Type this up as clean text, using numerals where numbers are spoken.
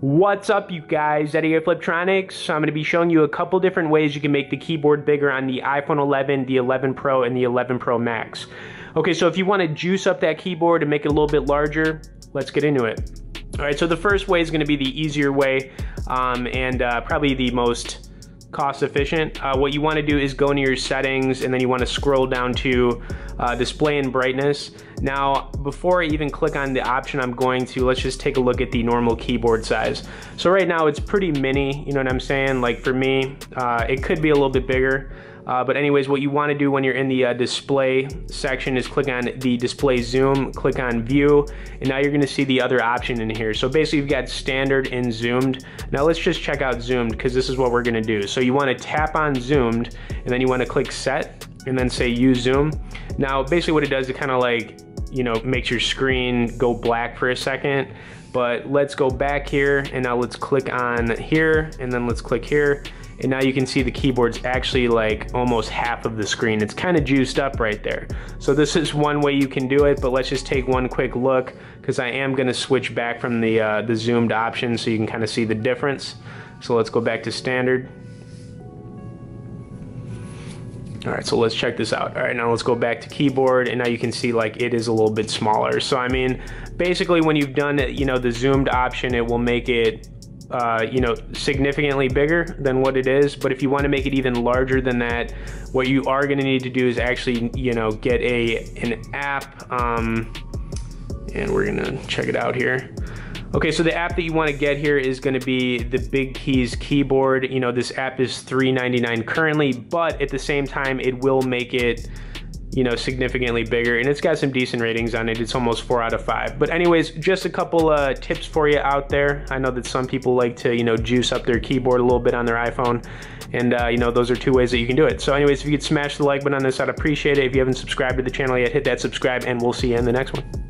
What's up, you guys? Eddie at Fliptronics. I'm going to be showing you a couple different ways you can make the keyboard bigger on the iPhone 11, the 11 Pro, and the 11 Pro Max. Okay, so if you want to juice up that keyboard and make it a little bit larger, let's get into it. All right, so the first way is going to be the easier way and probably the most cost efficient. What you want to do is go into your settings, and then you want to scroll down to display and brightness. Now, before I even click on the option I'm going to, let's just take a look at the normal keyboard size. So right now it's pretty mini, you know what I'm saying? Like for me, it could be a little bit bigger. But anyways, what you want to do when you're in the display section is click on the display zoom, click on view, and now you're going to see the other option in here. So basically you've got standard and zoomed. Now let's just check out zoomed because this is what we're going to do. So you want to tap on zoomed, and then you want to click set, and then say use zoom. Now basically what it does is kind of like, you know, makes your screen go black for a second. But let's go back here, and now let's click on here, and then let's click here. And now you can see the keyboard's actually like almost half of the screen. It's kind of juiced up right there. So this is one way you can do it, but let's just take one quick look because I am gonna switch back from the zoomed option so you can kind of see the difference. So let's go back to standard. All right, so let's check this out. All right, now let's go back to keyboard, and now you can see like it is a little bit smaller. So I mean, basically when you've done, you know, the zoomed option, it will make it you know, significantly bigger than what it is. But if you want to make it even larger than that, what you are going to need to do is actually, you know, get an app, and we're going to check it out here. Okay, so the app that you want to get here is going to be the Big Keys Keyboard. You know, this app is $3.99 currently, but at the same time, it will make it, you know, significantly bigger, and it's got some decent ratings on it. It's almost 4 out of 5. But anyways, just a couple tips for you out there. I know that some people like to, you know, juice up their keyboard a little bit on their iPhone, and you know, those are two ways that you can do it. So anyways, if you could smash the like button on this, I'd appreciate it. If you haven't subscribed to the channel yet, hit that subscribe, and we'll see you in the next one.